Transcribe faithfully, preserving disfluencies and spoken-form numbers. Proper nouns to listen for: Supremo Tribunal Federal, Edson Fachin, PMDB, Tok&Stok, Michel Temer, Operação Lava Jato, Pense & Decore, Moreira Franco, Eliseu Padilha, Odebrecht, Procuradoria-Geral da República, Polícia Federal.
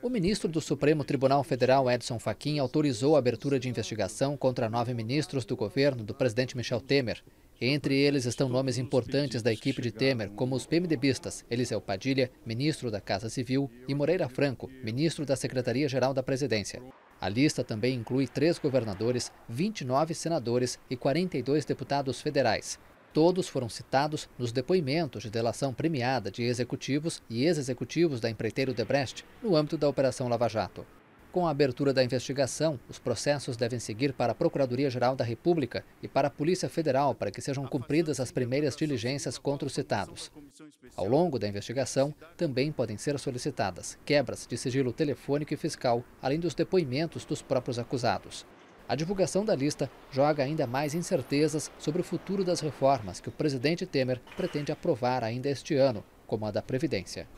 O ministro do Supremo Tribunal Federal, Edson Fachin, autorizou a abertura de investigação contra nove ministros do governo do presidente Michel Temer. Entre eles estão nomes importantes da equipe de Temer, como os PMDBistas Eliseu Padilha, ministro da Casa Civil, e Moreira Franco, ministro da Secretaria-Geral da Presidência. A lista também inclui três governadores, vinte e nove senadores e quarenta e dois deputados federais. Todos foram citados nos depoimentos de delação premiada de executivos e ex-executivos da empreiteira Odebrecht no âmbito da Operação Lava Jato. Com a abertura da investigação, os processos devem seguir para a Procuradoria-Geral da República e para a Polícia Federal para que sejam cumpridas as primeiras diligências contra os citados. Ao longo da investigação, também podem ser solicitadas quebras de sigilo telefônico e fiscal, além dos depoimentos dos próprios acusados. A divulgação da lista joga ainda mais incertezas sobre o futuro das reformas que o presidente Temer pretende aprovar ainda este ano, como a da Previdência.